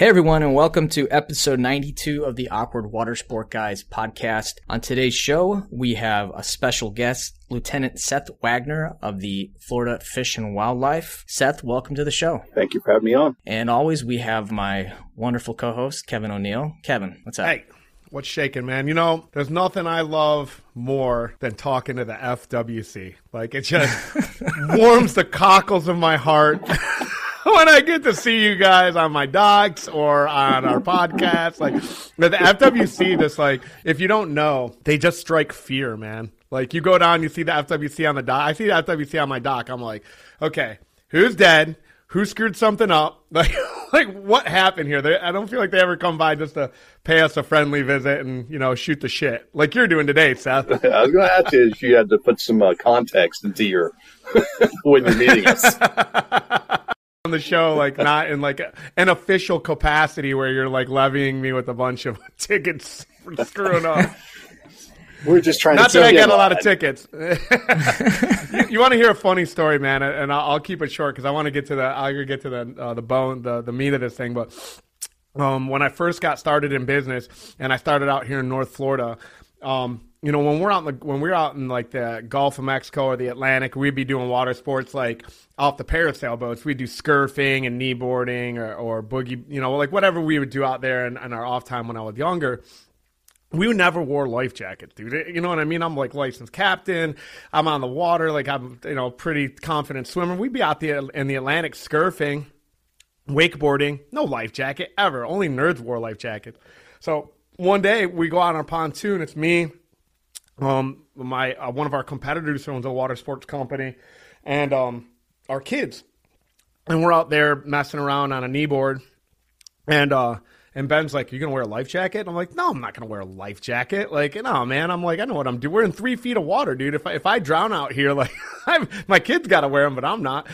Hey everyone, and welcome to episode 92 of the Awkward Watersport Guys podcast. On today's show, we have a special guest, Lieutenant Seth Wagner of the Florida Fish and Wildlife. Seth, welcome to the show. Thank you for having me on. And always, we have my wonderful co-host, Kevin O'Neill. Kevin, what's up? Hey. What's shaking, man? You know, there's nothing I love more than talking to the FWC. Like, it just warms the cockles of my heart when I get to see you guys on my docs or on our podcast. Like, the FWC, just like, if you don't know, they just strike fear, man. Like, you go down, you see the FWC on the doc. I see the FWC on my doc. I'm like, okay, who's dead? Who screwed something up? Like what happened here? I don't feel like they ever come by just to pay us a friendly visit and, you know, shoot the shit like you're doing today, Seth. I was going to ask you if you had to put some context into your when you're meeting us on the show, like not in like an official capacity where you're like levying me with a bunch of tickets for screwing up. We're just trying not to. Not that I got a lot of tickets. You want to hear a funny story, man? And I'll keep it short because I want to get to the bone, the meat of this thing. But when I first got started in business, and I started out here in North Florida, you know, when we're out in like the Gulf of Mexico or the Atlantic, we'd be doing water sports like off the parasail boats. We'd do scurfing and kneeboarding or boogie, you know, like whatever we would do out there in our off time when I was younger. We never wore life jackets, dude. You know what I mean? I'm like licensed captain. I'm on the water. Like I'm, you know, pretty confident swimmer. We'd be out in the Atlantic scurfing, wakeboarding, no life jacket ever. Only nerds wore life jackets. So one day we go out on our pontoon. It's me, one of our competitors owns a water sports company, and our kids, and we're out there messing around on a kneeboard, and Ben's like, "You're going to wear a life jacket?" I'm like, "No, I'm not going to wear a life jacket." Like, "No, man." I'm like, "I know what I'm doing. We're in 3 feet of water, dude. If I drown out here, like, my kid's got to wear them, but I'm not."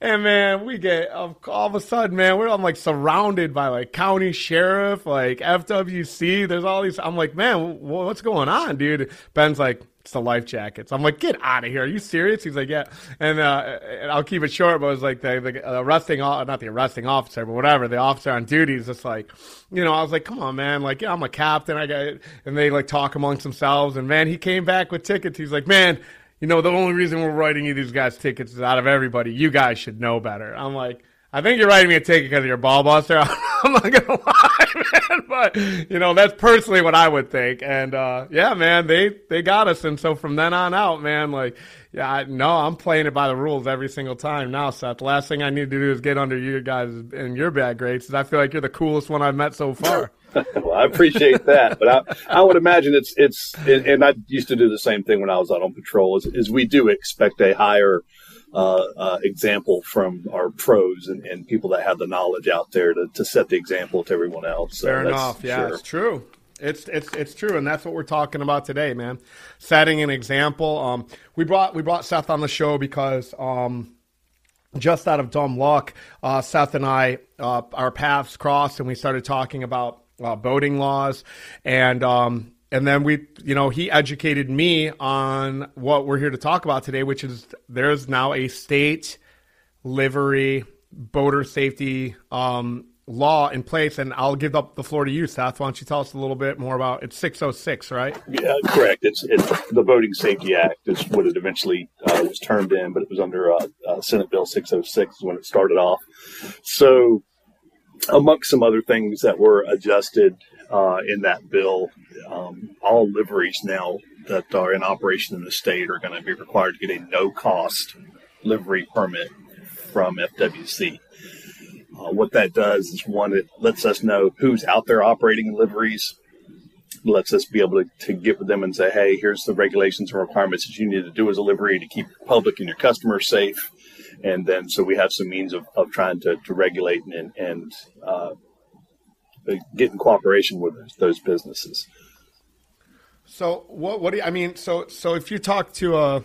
And, man, we get all of a sudden, man, I'm like surrounded by like county sheriff, like FWC. There's all these. I'm like, "Man, what's going on, dude?" Ben's like, "It's the life jackets." I'm like, "Get out of here. Are you serious?" He's like, "Yeah." And I'll keep it short, but it was like the officer on duty is just like, you know, I was like, "Come on, man. Like, yeah, I'm a captain. I got it." And they like talk amongst themselves. And man, he came back with tickets. He's like, "Man, you know, the only reason we're writing you these guys tickets is out of everybody. You guys should know better." I'm like, "I think you're writing me a ticket because of your ball buster." I'm not going to lie, man, but, you know, that's personally what I would think. And, yeah, man, they got us. And so from then on out, man, like, yeah, I'm playing it by the rules every single time now, Seth. The last thing I need to do is get under you guys and your bad grades, because I feel like you're the coolest one I've met so far. Well, I appreciate that, but I would imagine and I used to do the same thing when I was out on patrol, is we do expect a higher example from our pros and people that have the knowledge out there to set the example to everyone else. So fair enough. Yeah, sure. It's true. It's true. And that's what we're talking about today, man. Setting an example. We brought Seth on the show because, just out of dumb luck, Seth and I, our paths crossed and we started talking about, boating laws and then we, you know, he educated me on what we're here to talk about today, which is there's now a state livery boater safety law in place. And I'll give up the floor to you, Seth. Why don't you tell us a little bit more about it's 606, right? Yeah, correct. It's the Boating Safety Act is what it eventually was termed in, but it was under Senate Bill 606 when it started off. So amongst some other things that were adjusted in that bill, all liveries now that are in operation in the state are going to be required to get a no-cost livery permit from FWC. What that does is, one, it lets us know who's out there operating liveries, lets us be able to get with them and say, "Hey, here's the regulations and requirements that you need to do as a livery to keep your public and your customers safe." And then so we have some means of trying to regulate and get in cooperation with those businesses. So what do you, I mean, so if you talk to a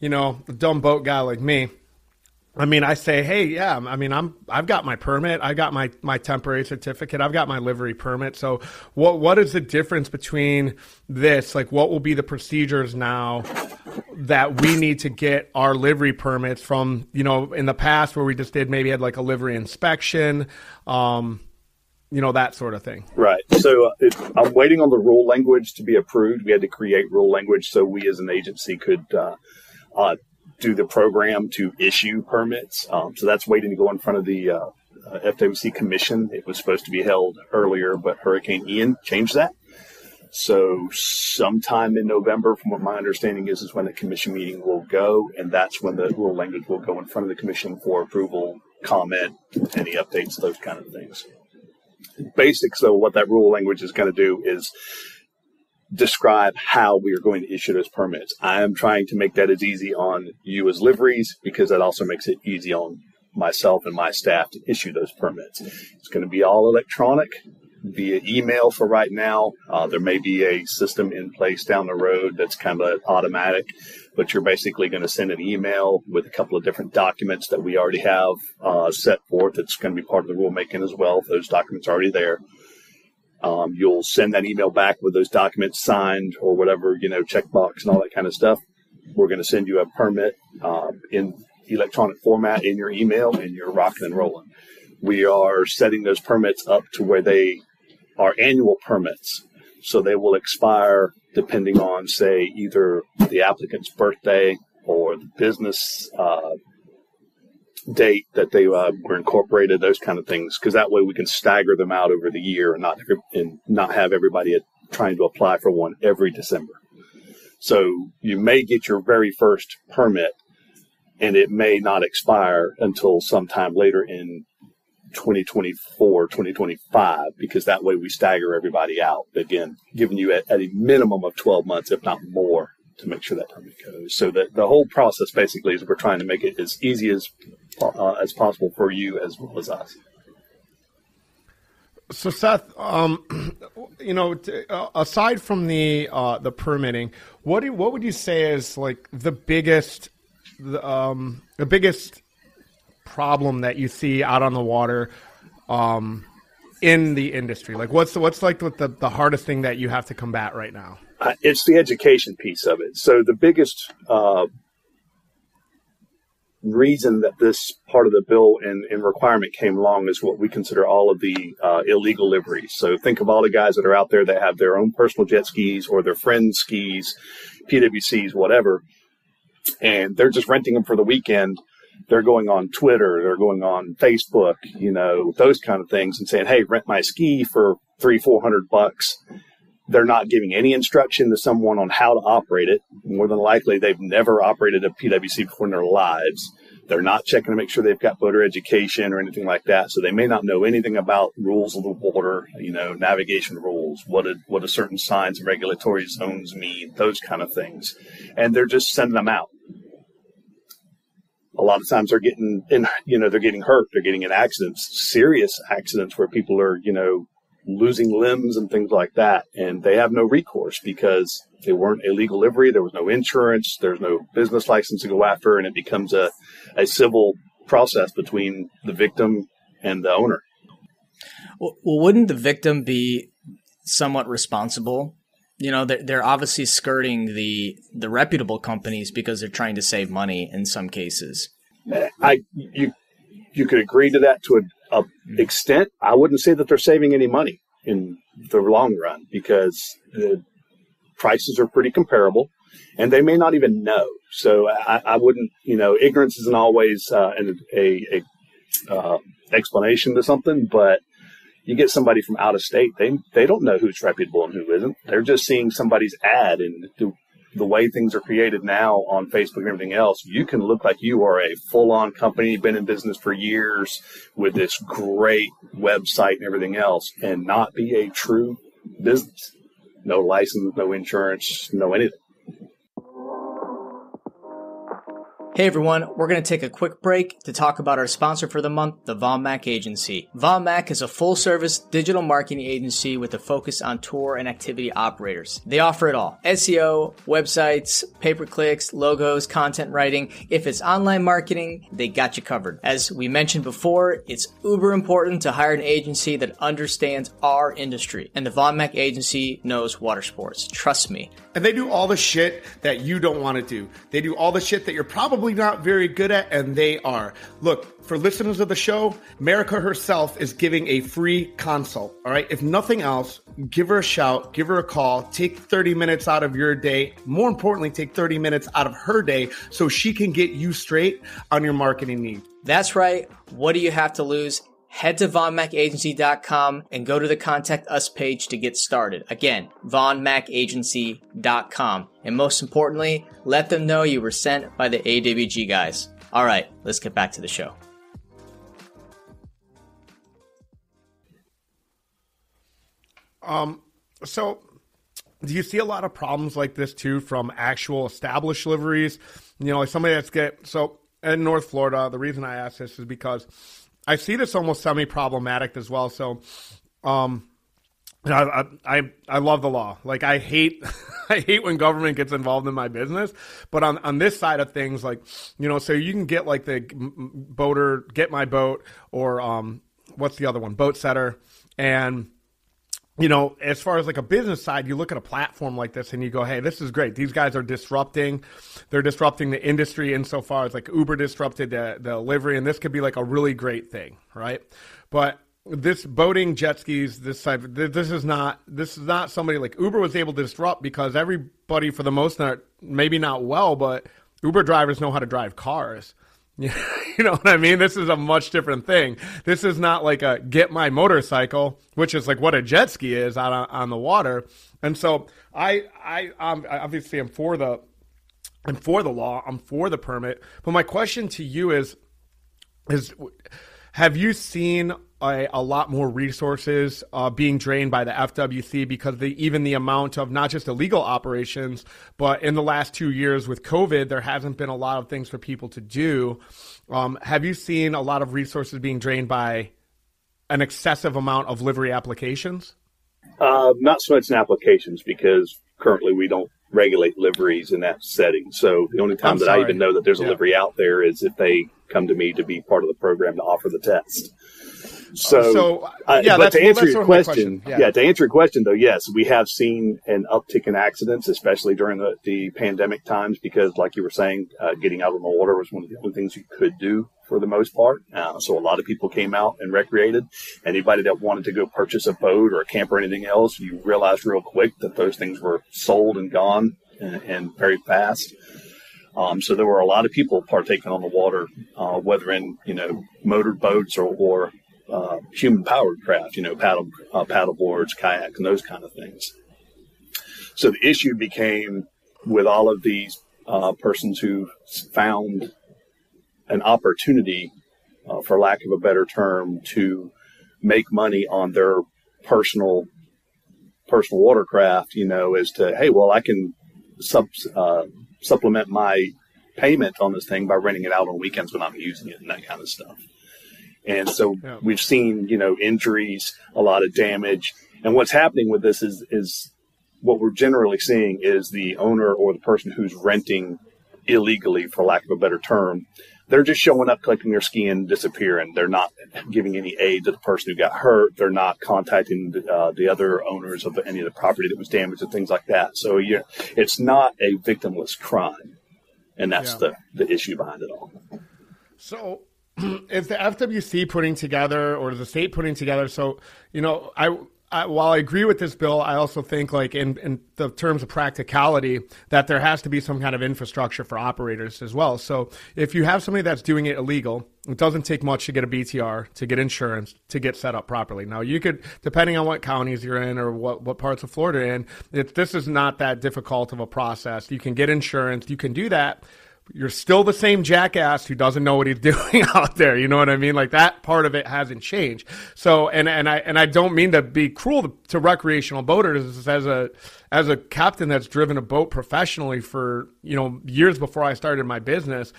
dumb boat guy like me, I mean, I say, "Hey, yeah, I mean, I've got my permit. I got my temporary certificate. I've got my livery permit." So what is the difference between this? Like, what will be the procedures now that we need to get our livery permits from, you know, in the past where we just had like a livery inspection, you know, that sort of thing. Right. So I'm waiting on the rule language to be approved. We had to create rule language so we as an agency could do the program to issue permits. So that's waiting to go in front of the FWC Commission. It was supposed to be held earlier, but Hurricane Ian changed that. So sometime in November, from what my understanding is when the commission meeting will go, and that's when the rule language will go in front of the commission for approval, comment, any updates, those kind of things. Basics, though, what that rule language is going to do is describe how we are going to issue those permits. I am trying to make that as easy on you as liveries, because that also makes it easy on myself and my staff to issue those permits. It's going to be all electronic, via email for right now. There may be a system in place down the road that's kind of automatic, but you're basically going to send an email with a couple of different documents that we already have set forth. That's going to be part of the rulemaking as well. Those documents are already there. You'll send that email back with those documents signed or whatever, you know, checkbox and all that kind of stuff. We're going to send you a permit in electronic format in your email, and you're rocking and rolling. We are setting those permits up to where they are annual permits, so they will expire depending on, say, either the applicant's birthday or the business date that they were incorporated, those kind of things, because that way we can stagger them out over the year and not have everybody trying to apply for one every December. So you may get your very first permit, and it may not expire until sometime later in 2024, 2025, because that way we stagger everybody out, again, giving you at a minimum of 12 months, if not more, to make sure that permit goes. So that the whole process basically is we're trying to make it as easy as possible for you as well as us. So Seth, you know, aside from the permitting, what would you say is like the biggest problem that you see out on the water in the industry? Like what's like with the hardest thing that you have to combat right now? It's the education piece of it. So the biggest reason that this part of the bill and requirement came along is what we consider all of the illegal liveries. So think of all the guys that are out there that have their own personal jet skis or their friends' skis, PWCs, whatever, and they're just renting them for the weekend. They're going on Twitter, they're going on Facebook, you know, those kind of things, and saying, hey, rent my ski for $300-$400. They're not giving any instruction to someone on how to operate it. More than likely, they've never operated a PWC before in their lives. They're not checking to make sure they've got boater education or anything like that. So they may not know anything about rules of the water, you know, navigation rules, what a certain signs and regulatory zones mean, those kind of things. And they're just sending them out. A lot of times they're getting, they're getting hurt. They're getting in accidents, serious accidents where people are, you know, losing limbs and things like that. And they have no recourse because they weren't a legal livery. There was no insurance. There's no business license to go after. And it becomes a civil process between the victim and the owner. Well, wouldn't the victim be somewhat responsible? You know, they're obviously skirting the reputable companies because they're trying to save money in some cases. You could agree to that to an extent. I wouldn't say that they're saving any money in the long run because the prices are pretty comparable, and they may not even know. So I wouldn't, you know, ignorance isn't always an explanation to something, but you get somebody from out of state, they don't know who's reputable and who isn't. They're just seeing somebody's ad, and the way things are created now on Facebook and everything else, you can look like you are a full-on company, been in business for years with this great website and everything else, and not be a true business. No license, no insurance, no anything. Hey everyone, we're going to take a quick break to talk about our sponsor for the month, the Von Mack Agency. Von Mack is a full-service digital marketing agency with a focus on tour and activity operators. They offer it all. SEO, websites, pay-per-clicks, logos, content writing. If it's online marketing, they got you covered. As we mentioned before, it's uber important to hire an agency that understands our industry. And the Von Mack Agency knows water sports. Trust me. And they do all the shit that you don't want to do. They do all the shit that you're probably not very good at, and they are. Look, For listeners of the show, America herself is giving a free consult. All right. If nothing else, give her a shout, give her a call, take 30 minutes out of your day. More importantly, take 30 minutes out of her day so she can get you straight on your marketing needs. That's right. What do you have to lose? Head to VonMackAgency.com and go to the Contact Us page to get started. Again, VonMackAgency.com. And most importantly, let them know you were sent by the AWG guys. All right, let's get back to the show. So do you see a lot of problems like this too from actual established liveries? You know, like somebody that's in North Florida, the reason I ask this is because I see this almost semi-problematic as well. So, I love the law. Like I hate when government gets involved in my business, but on this side of things, like, you know, so you can get like the boater, get my boat, or, what's the other one? Boatsetter. And, you know, as far as like a business side, you look at a platform like this and you go, hey, this is great. These guys are disrupting. They're disrupting the industry insofar as like Uber disrupted the livery. And this could be like a really great thing, right? But this boating, jet skis, this type, this is not somebody like Uber was able to disrupt because everybody for the most part, maybe not well, but Uber drivers know how to drive cars. You know what I mean? This is a much different thing. This is not like a get my motorcycle, which is like what a jet ski is out on the water. And so I'm for the law. I'm for the permit. But my question to you is have you seen a lot more resources being drained by the FWC because even the amount of not just illegal operations, but in the last 2 years with COVID, there hasn't been a lot of things for people to do. Have you seen a lot of resources being drained by an excessive amount of livery applications? Not so much in applications because currently we don't regulate liveries in that setting. So the only time I even know that there's a livery out there is if they come to me to be part of the program to offer the test. To answer your question, though, yes, we have seen an uptick in accidents, especially during the pandemic times, because like you were saying, getting out on the water was one of the only things you could do for the most part. So a lot of people came out and recreated. Anybody that wanted to go purchase a boat or a camp or anything else, you realized real quick that those things were sold and gone and very fast. So there were a lot of people partaking on the water, whether in, you know, motor boats or human powered craft, you know, paddle boards, kayaks, and those kind of things. So the issue became with all of these persons who found an opportunity, for lack of a better term, to make money on their personal watercraft, you know, as to, hey, well, I can supplement my payment on this thing by renting it out on weekends when I'm using it and that kind of stuff. And so we've seen, you know, injuries, a lot of damage. And what's happening with this is what we're generally seeing is the owner or the person who's renting illegally, for lack of a better term, they're just showing up, collecting their ski and disappearing. They're not giving any aid to the person who got hurt. They're not contacting the other owners of any of the property that was damaged and things like that. So it's not a victimless crime. And that's the issue behind it all. So is the FWC putting together, or is the state putting together? So, you know, I while I agree with this bill, I also think like in the terms of practicality that there has to be some kind of infrastructure for operators as well. So if you have somebody that's doing it illegal, it doesn't take much to get a BTR, to get insurance, to get set up properly. Now you could, depending on what counties you're in or what parts of Florida you're in, this is not that difficult of a process. You can get insurance. You can do that. You're still the same jackass who doesn't know what he's doing out there. You know what I mean? Like that part of it hasn't changed. So, and I don't mean to be cruel to recreational boaters as a captain that's driven a boat professionally for, you know, years before I started my business,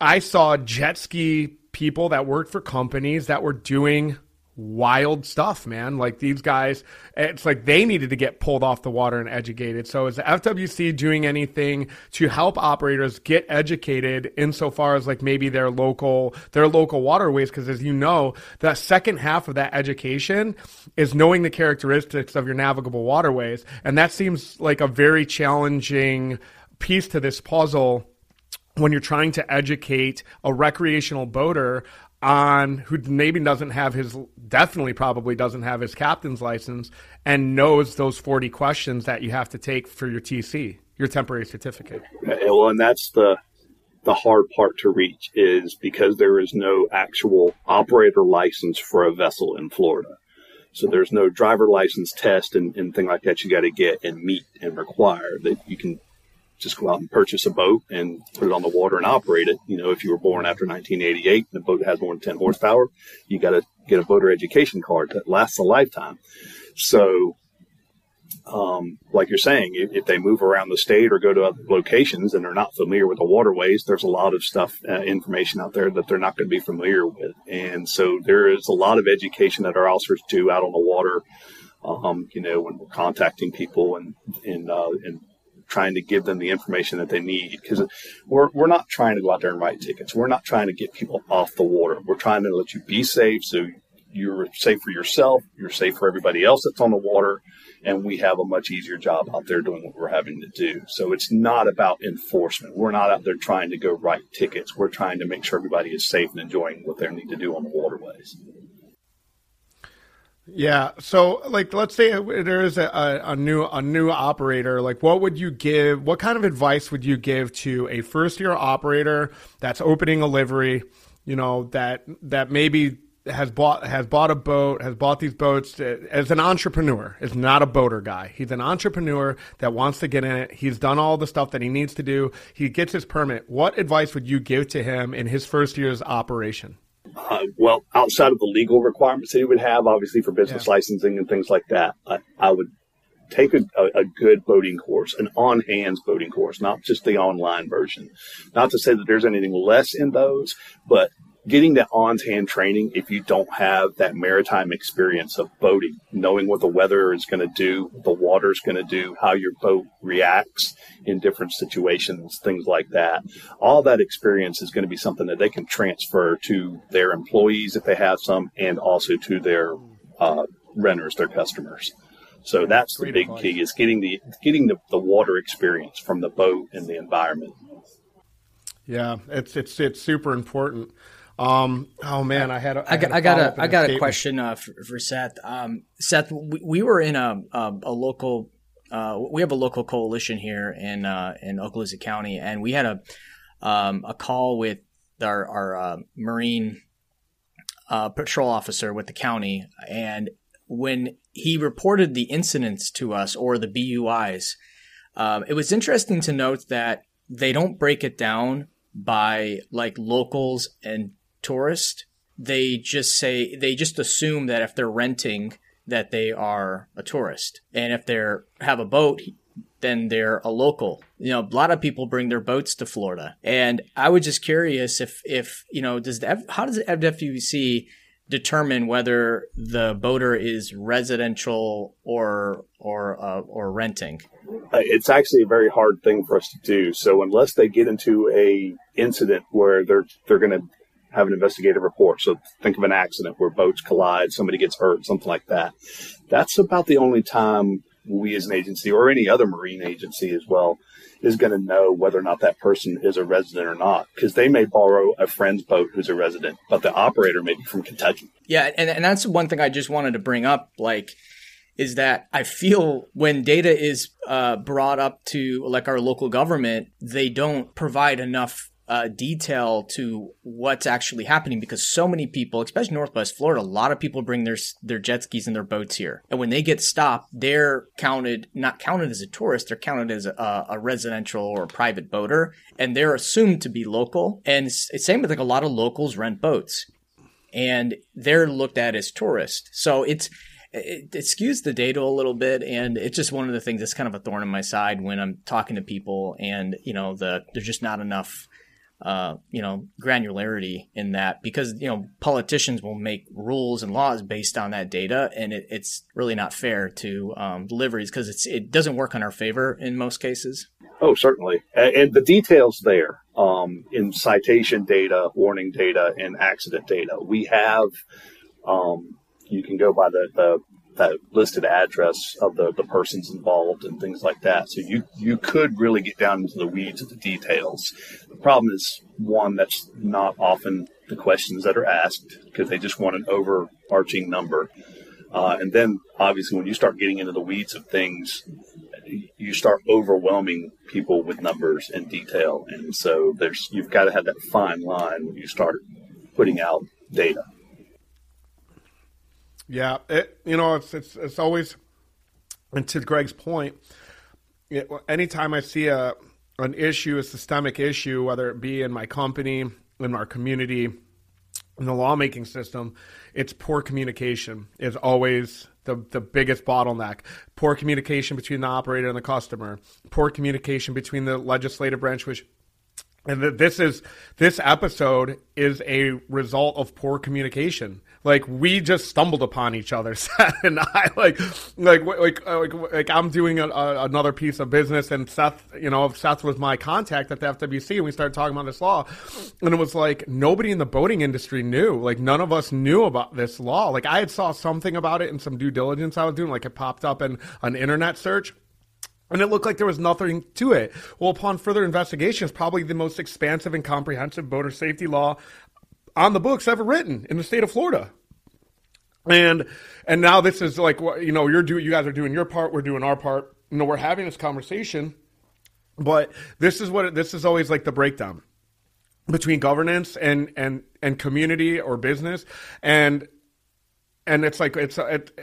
I saw jet ski people that worked for companies that were doing wild stuff, man. Like these guys, it's like they needed to get pulled off the water and educated. So is the FWC doing anything to help operators get educated insofar as like maybe their local waterways? Because as you know, the second half of that education is knowing the characteristics of your navigable waterways. And that seems like a very challenging piece to this puzzle when you're trying to educate a recreational boater on who maybe doesn't have his, definitely probably doesn't have his captain's license and knows those 40 questions that you have to take for your TC, your temporary certificate. Well, and that's the hard part to reach, is because there is no actual operator license for a vessel in Florida. So there's no driver license test and thing like that you got to get and meet and require. That you can just go out and purchase a boat and put it on the water and operate it. You know, if you were born after 1988 and the boat has more than 10 horsepower, you got to get a boater education card that lasts a lifetime. So, like you're saying, if they move around the state or go to other locations and they're not familiar with the waterways, there's a lot of stuff, information out there that they're not going to be familiar with. And so there is a lot of education that our officers do out on the water, you know, when we're contacting people and trying to give them the information that they need, because we're not trying to go out there and write tickets. We're not trying to get people off the water. We're trying to let you be safe, so you're safe for yourself, you're safe for everybody else that's on the water, and we have a much easier job out there doing what we're having to do. So it's not about enforcement. We're not out there trying to go write tickets. We're trying to make sure everybody is safe and enjoying what they need to do on the waterways. Yeah. So, like, let's say there is a new operator. Like, what would you give? What kind of advice would you give to a first-year operator that's opening a livery? You know, that maybe has bought a boat, has bought these boats as an entrepreneur. Is not a boater guy. He's an entrepreneur that wants to get in it. He's done all the stuff that he needs to do. He gets his permit. What advice would you give to him in his first year's operation? Well, outside of the legal requirements that he would have, obviously, for business licensing and things like that, I would take a good boating course, an on-hands boating course, not just the online version. Not to say that there's anything less in those, but getting that on-hand training, if you don't have that maritime experience of boating, knowing what the weather is going to do, the water is going to do, how your boat reacts in different situations, things like that. All that experience is going to be something that they can transfer to their employees if they have some, and also to their renters, their customers. So that's the big key, is getting the water experience from the boat and the environment. Yeah, it's super important. Oh man, I got a question for Seth. Seth, we were in a local. We have a local coalition here in Okaloosa County, and we had a call with our Marine patrol officer with the county, and when he reported the incidents to us, or the BUIs, it was interesting to note that they don't break it down by like locals and tourists. They just assume that if they're renting, that they are a tourist, and if they're have a boat, then they're a local. You know, a lot of people bring their boats to Florida, and I was just curious if you know, how does the FWC determine whether the boater is residential or renting? It's actually a very hard thing for us to do. So unless they get into a incident where they're going to have an investigative report. So think of an accident where boats collide, somebody gets hurt, something like that. That's about the only time we as an agency, or any other Marine agency as well, is going to know whether or not that person is a resident or not, because they may borrow a friend's boat who's a resident, but the operator may be from Kentucky. Yeah, and that's one thing I just wanted to bring up, like, is that I feel when data is brought up to like our local government, they don't provide enough detail to what's actually happening, because so many people, especially Northwest Florida, a lot of people bring their jet skis and their boats here. And when they get stopped, they're not counted as a tourist, they're counted as a residential or a private boater, and they're assumed to be local. And it's same with like a lot of locals rent boats, and they're looked at as tourists. So it skews the data a little bit, and it's just one of the things that's kind of a thorn in my side when I'm talking to people, and you know, there's just not enough you know, granularity in that, because you know, politicians will make rules and laws based on that data, and it's really not fair to deliveries, because it doesn't work in our favor in most cases. Oh, certainly, and the details there in citation data, warning data, and accident data we have. You can go by the that listed address of the persons involved and things like that. So you could really get down into the weeds of the details. The problem is, one, that's not often the questions that are asked because they just want an overarching number. And then, obviously, when you start getting into the weeds of things, you start overwhelming people with numbers and detail. And so you've got to have that fine line when you start putting out data. Yeah, it's always, and to Greg's point, anytime I see an issue, a systemic issue, whether it be in my company, in our community, in the lawmaking system, it's poor communication is always the biggest bottleneck. Poor communication between the operator and the customer. Poor communication between the legislative branch, and this episode is a result of poor communication. Like, we just stumbled upon each other, Seth and I. Like I'm doing another piece of business, and Seth, Seth was my contact at the FWC, and we started talking about this law, and it was like nobody in the boating industry knew. Like, none of us knew about this law. Like, I had saw something about it in some due diligence I was doing. Like, it popped up in an internet search. And it looked like there was nothing to it. Well, upon further investigation, it's probably the most expansive and comprehensive boater safety law on the books ever written in the state of Florida. And now this is like, you guys are doing your part, we're doing our part. We're having this conversation, but this is always like the breakdown between governance and community or business. And it's like,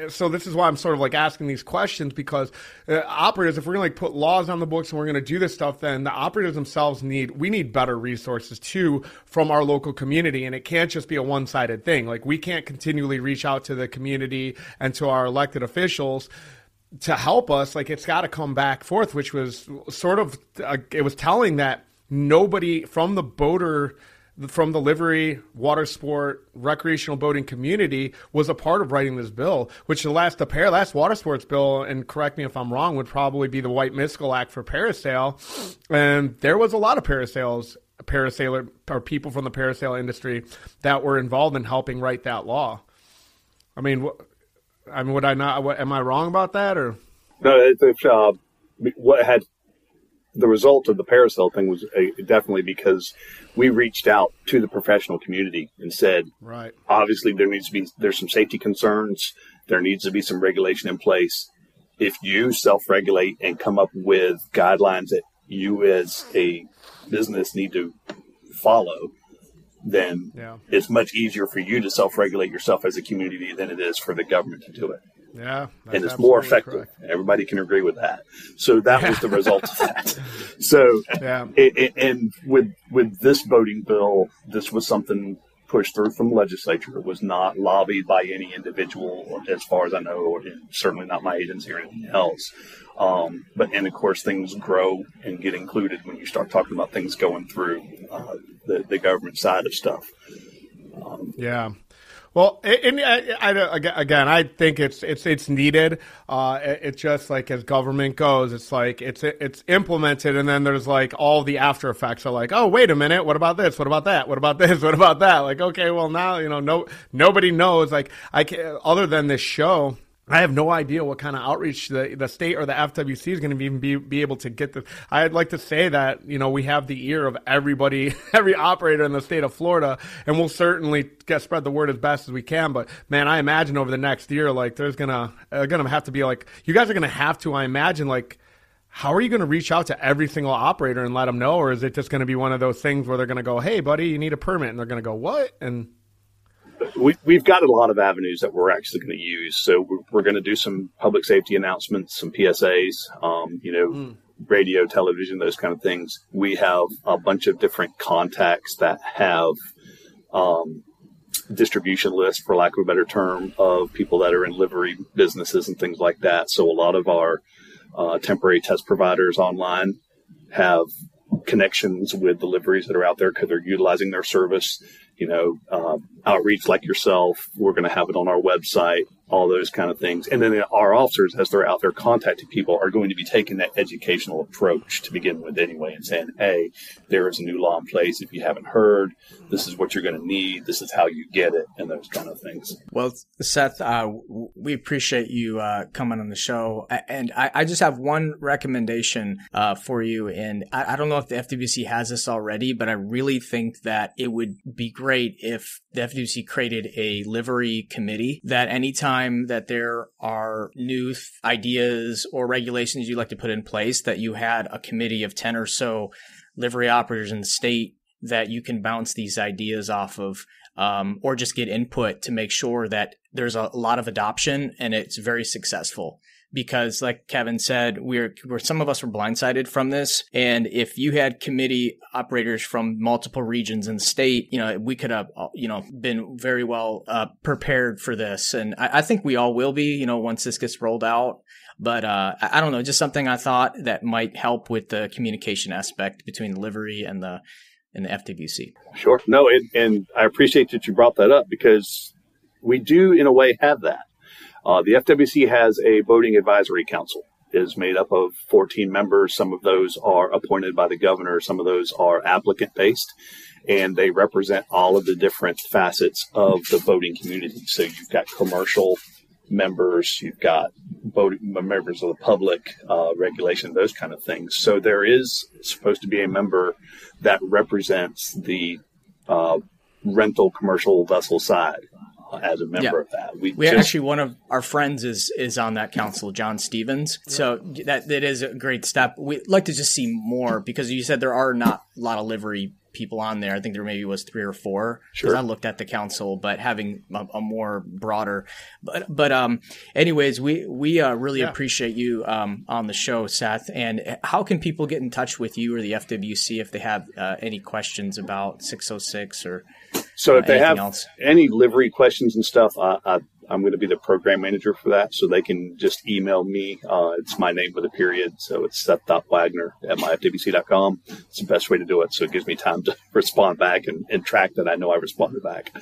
so this is why I'm sort of like asking these questions, because operators, if we're going to like put laws on the books and we're going to do this stuff, then the operators themselves we need better resources too from our local community. And it can't just be a one-sided thing. Like, we can't continually reach out to the community and to our elected officials to help us. Like, it's got to come back forth, which was sort of, it was telling that nobody from the boater, from the livery, water sport, recreational boating community was a part of writing this bill, which the last water sports bill, and correct me if I'm wrong, would probably be the White Miskell Act for parasail. And there was a lot of parasailer or people from the parasail industry that were involved in helping write that law. I mean, would I not? Am I wrong about that? Or no? The result of the parasail thing was definitely because we reached out to the professional community and said, right, obviously there's some safety concerns. There needs to be some regulation in place. If you self-regulate and come up with guidelines that you as a business need to follow, then it's much easier for you to self-regulate yourself as a community than it is for the government to do it. Yeah, and it's more effective. Correct. Everybody can agree with that. So that was the result of that. So, and with this boating bill, this was something pushed through from the legislature. It was not lobbied by any individual, or, as far as I know, or certainly not my agency or anything else. And of course, things grow and get included when you start talking about things going through the government side of stuff. Well, and I think it's needed. It's just like, as government goes, it's like it's implemented, and then there's like all the after effects are like, oh, wait a minute, what about this? What about that? What about this? What about that? Like, okay, well, now nobody knows. Like, I can't, other than this show, I have no idea what kind of outreach the state or the FWC is going to be able to get this. I'd like to say that, we have the ear of everybody, every operator in the state of Florida, and we'll certainly spread the word as best as we can. But man, I imagine over the next year, like there's going to have to be like, you guys are going to have to, I imagine, like, how are you going to reach out to every single operator and let them know? Or is it just going to be one of those things where they're going to go, hey buddy, you need a permit. And they're going to go, what? And we've got a lot of avenues that we're actually going to use. So we're going to do some public safety announcements, some PSAs, radio, television, those kind of things. We have a bunch of different contacts that have distribution lists, for lack of a better term, of people that are in livery businesses and things like that. So a lot of our temporary test providers online have connections with the liveries that are out there because they're utilizing their service. outreach like yourself. We're going to have it on our website, all those kind of things. And then our officers, as they're out there contacting people, are going to be taking that educational approach to begin with anyway and saying, hey, there is a new law in place. If you haven't heard, this is what you're going to need. This is how you get it, and those kind of things. Well, Seth, we appreciate you coming on the show. And I just have one recommendation for you. And I don't know if the FWC has this already, but I really think that it would be great if the FWC created a livery committee that anytime that there are new ideas or regulations you'd like to put in place, that you had a committee of 10 or so livery operators in the state that you can bounce these ideas off of, or just get input to make sure that there's a lot of adoption and it's very successful. Because like Kevin said, some of us were blindsided from this. And if you had committee operators from multiple regions in the state, we could have, been very well prepared for this. And I think we all will be, once this gets rolled out. But I don't know, just something I thought that might help with the communication aspect between the livery and the FWC. Sure. No, and I appreciate that you brought that up, because we do in a way have that. The FWC has a boating advisory council. It is made up of 14 members. Some of those are appointed by the governor. Some of those are applicant-based, and they represent all of the different facets of the boating community. So you've got commercial members, you've got boating members of the public, regulation, those kind of things. So there is supposed to be a member that represents the rental commercial vessel side. As a member of that, actually, one of our friends is on that council, John Stevens. Yeah. So that is a great step. We'd like to just see more, because you said there are not a lot of livery people on there. I think there maybe was 3 or 4. Sure. I looked at the council, but having a more broader. But anyways, we really appreciate you on the show, Seth. And how can people get in touch with you or the FWC if they have any questions about 606 or? So if they have any livery questions and stuff, I'm going to be the program manager for that. So they can just email me. It's my name with a period. So it's Seth.Wagner@myfdbc.com. It's the best way to do it. So it gives me time to respond back and track that I know I responded back.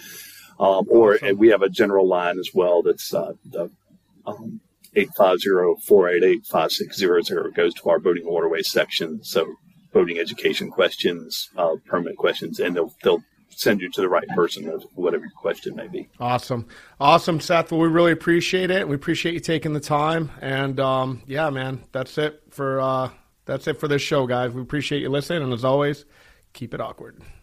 And we have a general line as well. That's 850-488-5600. Goes to our boating waterway section. So boating education questions, permit questions, and they'll send you to the right person, whatever your question may be. Awesome, Seth. Well, we really appreciate it. We appreciate you taking the time. And that's it for this show, guys. We appreciate you listening, and as always, keep it awkward.